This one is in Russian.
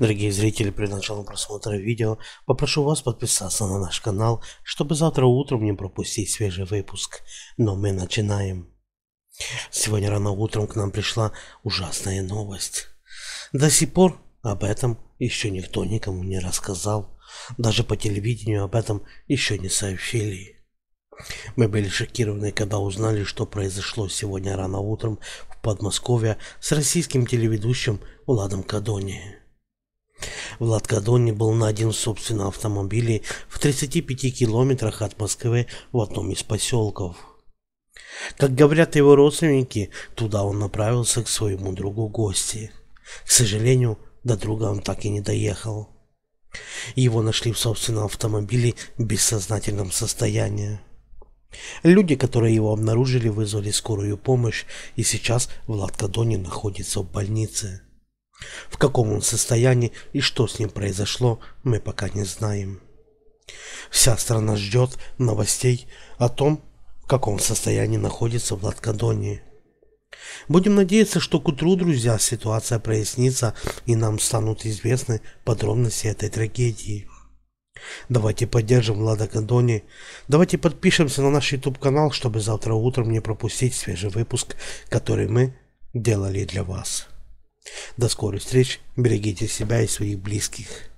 Дорогие зрители, перед началом просмотра видео попрошу вас подписаться на наш канал, чтобы завтра утром не пропустить свежий выпуск. Но мы начинаем. Сегодня рано утром к нам пришла ужасная новость. До сих пор об этом еще никто никому не рассказал. Даже по телевидению об этом еще не сообщили. Мы были шокированы, когда узнали, что произошло сегодня рано утром в Подмосковье с российским телеведущим Владом Кадони. Влад Кадони был найден в собственном автомобиле в 35 километрах от Москвы в одном из поселков. Как говорят его родственники, туда он направился к своему другу гости. К сожалению, до друга он так и не доехал. Его нашли в собственном автомобиле в бессознательном состоянии. Люди, которые его обнаружили, вызвали скорую помощь, и сейчас Влад Кадони находится в больнице. В каком он состоянии и что с ним произошло, мы пока не знаем. Вся страна ждет новостей о том, в каком состоянии находится Влад Кадони. Будем надеяться, что к утру, друзья, ситуация прояснится и нам станут известны подробности этой трагедии. Давайте поддержим Влада Кадони. Давайте подпишемся на наш YouTube-канал, чтобы завтра утром не пропустить свежий выпуск, который мы делали для вас. До скорых встреч. Берегите себя и своих близких.